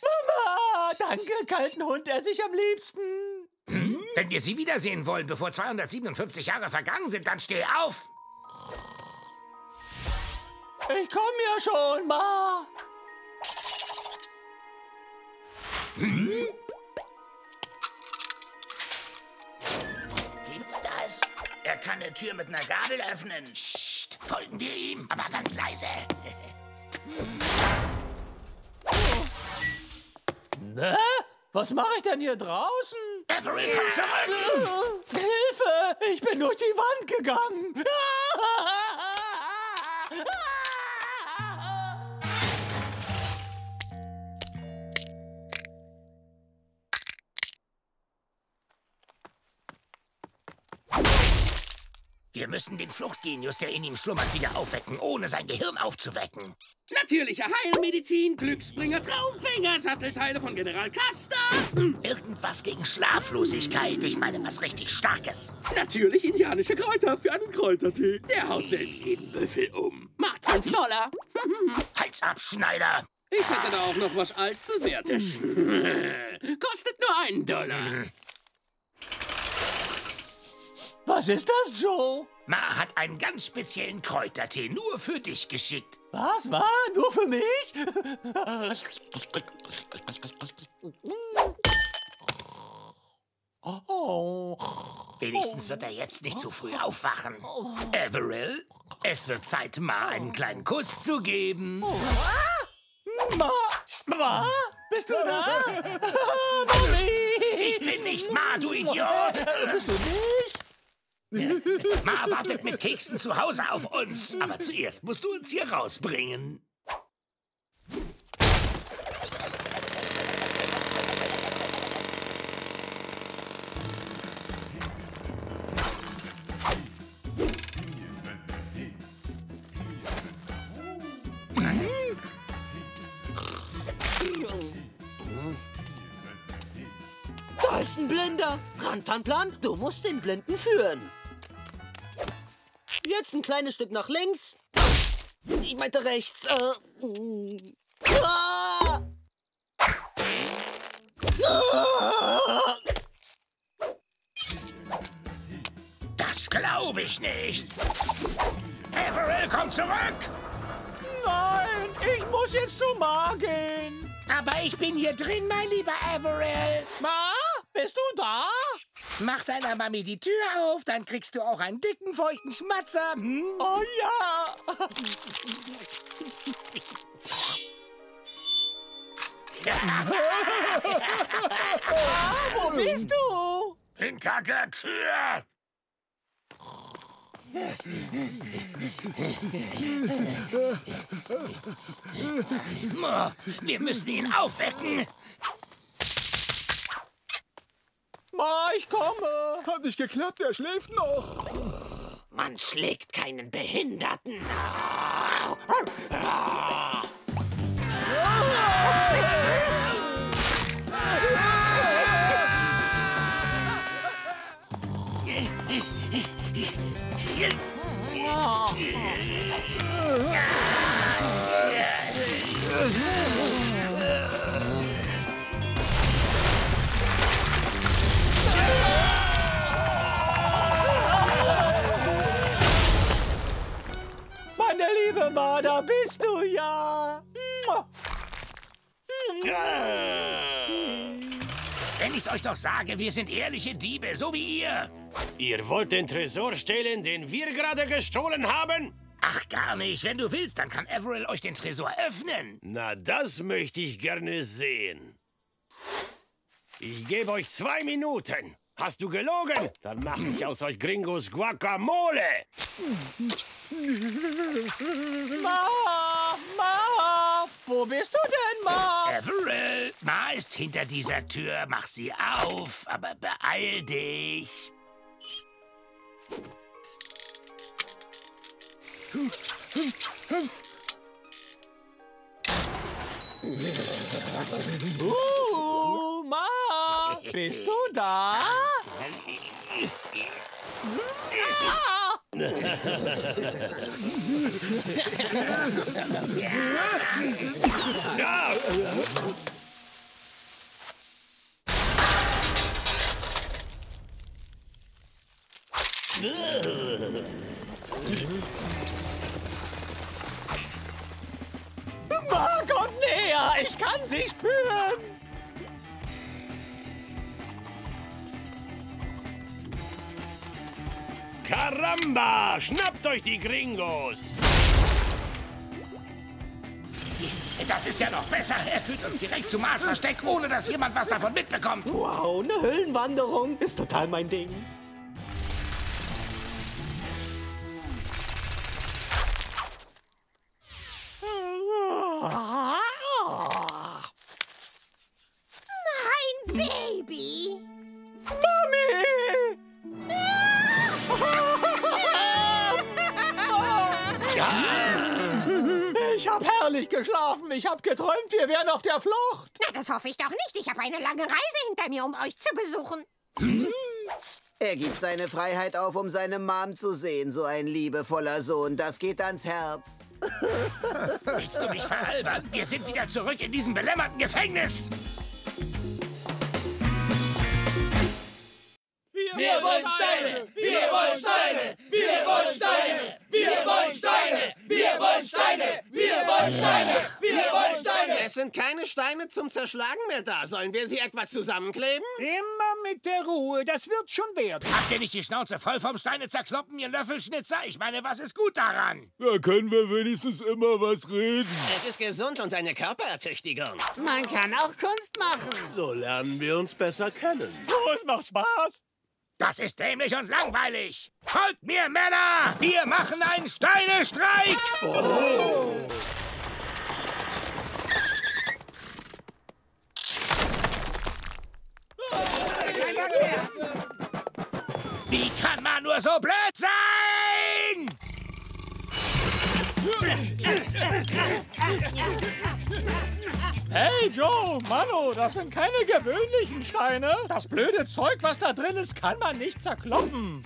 Mama, danke, kalten Hund, esse ich am liebsten. Wenn wir Sie wiedersehen wollen, bevor 257 Jahre vergangen sind, dann steh auf. Ich komm ja schon, Ma. Hm? Gibt's das? Er kann eine Tür mit einer Gabel öffnen. Psst, folgen wir ihm, aber ganz leise. Na? Was mache ich denn hier draußen? Averell, komm zurück! Hilfe! Ich bin durch die Wand gegangen! Wir müssen den Fluchtgenius, der in ihm schlummert, wieder aufwecken, ohne sein Gehirn aufzuwecken. Natürliche Heilmedizin, Glücksbringer, Traumfänger, Sattelteile von General Custer. Irgendwas gegen Schlaflosigkeit. Ich meine, was richtig Starkes. Natürlich indianische Kräuter für einen Kräutertee. Der haut selbst jeden Büffel um. Macht 5 $. Halsabschneider. Ich hätte da auch noch was altbewährtes. Kostet nur $1. Was ist das, Joe? Ma hat einen ganz speziellen Kräutertee nur für dich geschickt. Was, Ma? Nur für mich? Oh. Wenigstens wird er jetzt nicht zu früh aufwachen. Averell, es wird Zeit, Ma einen kleinen Kuss zu geben. Ma? Ma? Bist du da? Ich bin nicht Ma, du Idiot! Bist du nicht? Ma wartet mit Keksen zu Hause auf uns. Aber zuerst musst du uns hier rausbringen. Da ist ein Blinder. Rantanplan, du musst den Blinden führen. Jetzt ein kleines Stück nach links. Ich meinte rechts. Das glaube ich nicht. Averell, komm zurück! Nein, ich muss jetzt zu Ma gehen. Aber ich bin hier drin, mein lieber Averell. Ma, bist du da? Mach deiner Mami die Tür auf, dann kriegst du auch einen dicken, feuchten Schmatzer. Hm? Oh ja! Wo bist du? Hinter der Tür! Wir müssen ihn aufwecken! Ma, ich komme. Hat nicht geklappt, er schläft noch. Man schlägt keinen Behinderten. Ma, da bist du ja! Wenn ich's euch doch sage, wir sind ehrliche Diebe, so wie ihr! Ihr wollt den Tresor stehlen, den wir gerade gestohlen haben? Ach, gar nicht. Wenn du willst, dann kann Averell euch den Tresor öffnen. Na, das möchte ich gerne sehen. Ich gebe euch 2 Minuten. Hast du gelogen? Dann mache ich aus euch Gringos Guacamole. Ma! Ma! Wo bist du denn, Ma? Averell! Ma ist hinter dieser Tür. Mach sie auf, aber beeil dich. Ma! Bist du da? Ja. Mark und näher, ich kann sie spüren. Karamba, schnappt euch die Gringos. Das ist ja noch besser. Er führt uns direkt zum Marsversteck, ohne dass jemand was davon mitbekommt. Wow, eine Höhlenwanderung ist total mein Ding. Geschlafen. Ich habe geträumt, wir wären auf der Flucht. Na, das hoffe ich doch nicht. Ich habe eine lange Reise hinter mir, um euch zu besuchen. Hm? Er gibt seine Freiheit auf, um seine Mom zu sehen. So ein liebevoller Sohn, das geht ans Herz. Willst du mich veralbern? Wir sind wieder zurück in diesem belämmerten Gefängnis. Wir wollen Steine! Wir wollen Steine! Wir wollen Steine! Wir wollen Steine! Wir wollen Steine! Wir wollen Steine! Wir wollen Steine! Es sind keine Steine zum Zerschlagen mehr da. Sollen wir sie etwa zusammenkleben? Immer mit der Ruhe. Das wird schon werden. Habt ihr nicht die Schnauze voll vom Steine zerkloppen, ihr Löffelschnitzer? Ich meine, was ist gut daran? Da können wir wenigstens immer was reden. Es ist gesund und eine Körperertüchtigung. Man kann auch Kunst machen. So lernen wir uns besser kennen. Oh, es macht Spaß. Das ist dämlich und langweilig. Folgt mir, Männer! Wir machen einen Steinestreik! Oh. Wie kann man nur so blöd sein? Hey Joe, Mano, das sind keine gewöhnlichen Steine. Das blöde Zeug, was da drin ist, kann man nicht zerkloppen.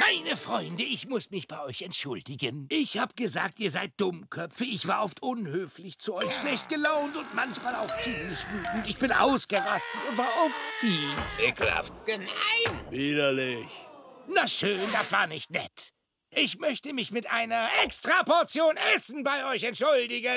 Meine Freunde, ich muss mich bei euch entschuldigen. Ich hab gesagt, ihr seid Dummköpfe. Ich war oft unhöflich zu euch, schlecht gelaunt und manchmal auch ziemlich wütend. Ich bin ausgerastet und war oft fies. Ekelhaft, gemein. Widerlich. Na schön, das war nicht nett. Ich möchte mich mit einer extra Portion Essen bei euch entschuldigen.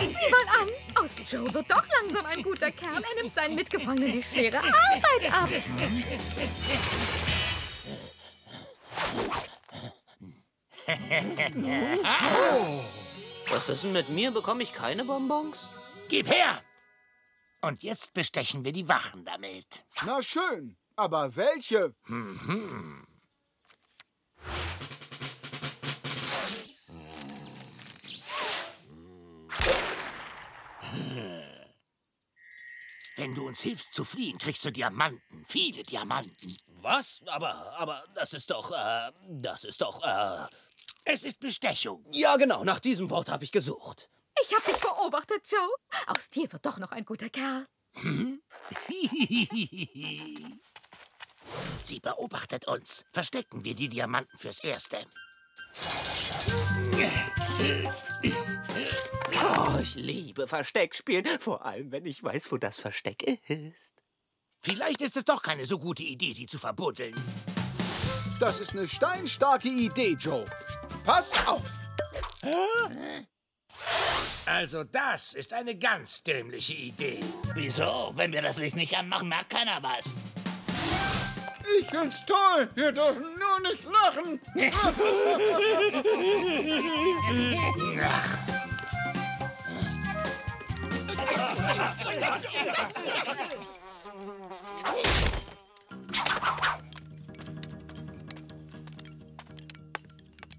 Sieh mal an, aus Joe wird doch langsam ein guter Kerl. Er nimmt seinen Mitgefangenen die schwere Arbeit ab. Was ist denn mit mir? Bekomme ich keine Bonbons? Gib her! Und jetzt bestechen wir die Wachen damit. Na schön, aber welche? Mhm. Wenn du uns hilfst zu fliehen, kriegst du Diamanten, viele Diamanten. Was? Aber das ist doch... Es ist Bestechung. Ja genau, nach diesem Wort habe ich gesucht. Ich hab dich beobachtet, Joe. Aus dir wird doch noch ein guter Kerl. Hm? Sie beobachtet uns. Verstecken wir die Diamanten fürs Erste. Oh, ich liebe Versteckspielen. Vor allem, wenn ich weiß, wo das Versteck ist. Vielleicht ist es doch keine so gute Idee, sie zu verbuddeln. Das ist eine steinstarke Idee, Joe. Pass auf. Also das ist eine ganz dämliche Idee. Wieso? Wenn wir das Licht nicht anmachen, merkt keiner was. Ich find's toll. Wir dürfen nur nicht lachen.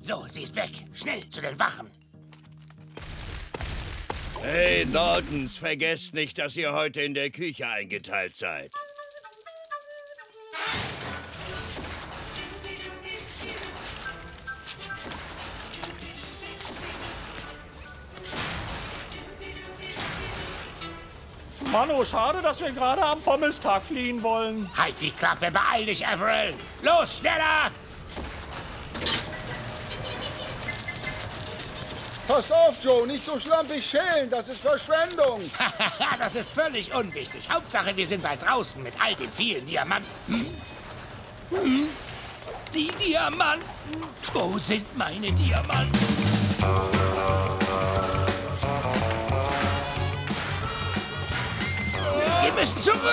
So, sie ist weg. Schnell zu den Wachen. Hey, Daltons, vergesst nicht, dass ihr heute in der Küche eingeteilt seid. Mano, schade, dass wir gerade am Pommes-Tag fliehen wollen. Halt die Klappe, beeil dich, Averell. Los, schneller! Pass auf, Joe, nicht so schlampig schälen, das ist Verschwendung. Das ist völlig unwichtig. Hauptsache, wir sind bald draußen mit all den vielen Diamanten. Die Diamanten? Wo sind meine Diamanten? Wir müssen zurück!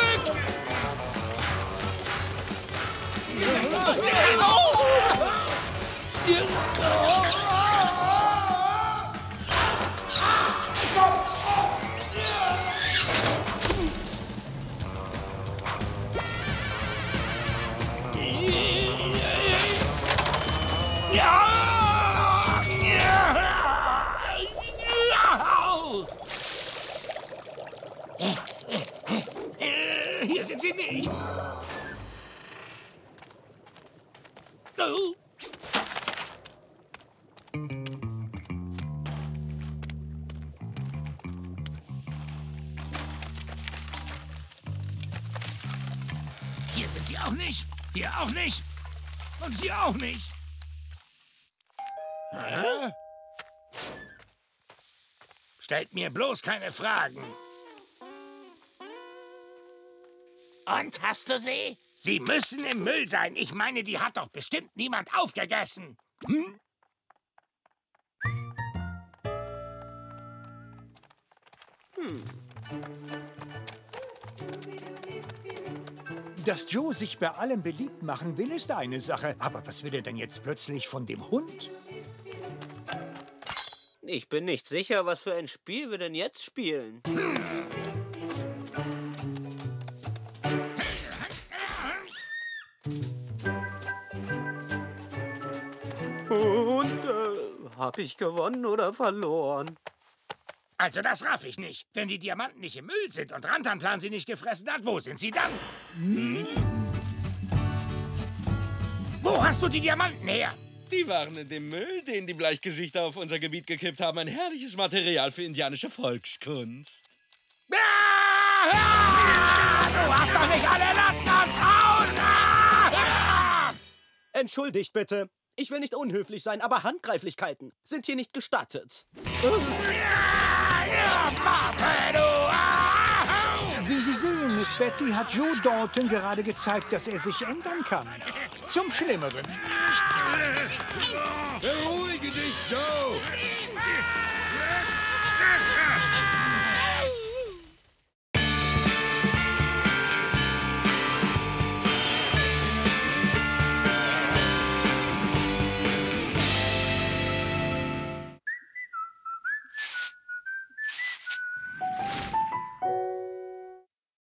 Hier sind sie nicht. Hier sind sie auch nicht. Hier auch nicht. Und hier auch nicht. Hä? Stellt mir bloß keine Fragen. Und hast du sie? Sie müssen im Müll sein. Ich meine, die hat doch bestimmt niemand aufgegessen. Hm? Dass Joe sich bei allem beliebt machen will, ist eine Sache. Aber was will er denn jetzt plötzlich von dem Hund? Ich bin nicht sicher, was für ein Spiel wir denn jetzt spielen. Hab ich gewonnen oder verloren? Also das raff ich nicht. Wenn die Diamanten nicht im Müll sind und Rantanplan sie nicht gefressen hat, wo sind sie dann? Wo hast du die Diamanten her? Die waren in dem Müll, den die Bleichgesichter auf unser Gebiet gekippt haben. Ein herrliches Material für indianische Volkskunst. Du hast doch nicht alle Latten am Zaun! Entschuldigt bitte. Ich will nicht unhöflich sein, aber Handgreiflichkeiten sind hier nicht gestattet. Wie Sie sehen, Miss Betty, hat Joe Dalton gerade gezeigt, dass er sich ändern kann. Zum Schlimmeren. Beruhige dich, Joe!